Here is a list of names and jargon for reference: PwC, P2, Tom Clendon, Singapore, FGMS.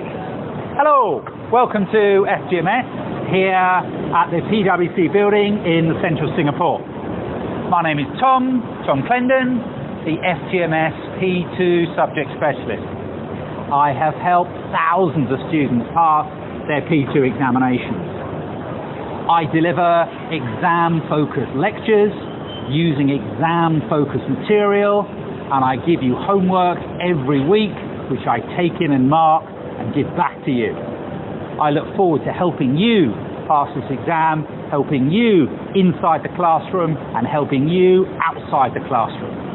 Hello, welcome to FGMS here at the PwC building in central Singapore. My name is Tom Clendon, the FGMS P2 subject specialist. I have helped thousands of students pass their P2 examinations. I deliver exam-focused lectures using exam-focused material, and I give you homework every week which I take in and mark and give back to you. I look forward to helping you pass this exam, helping you inside the classroom and helping you outside the classroom.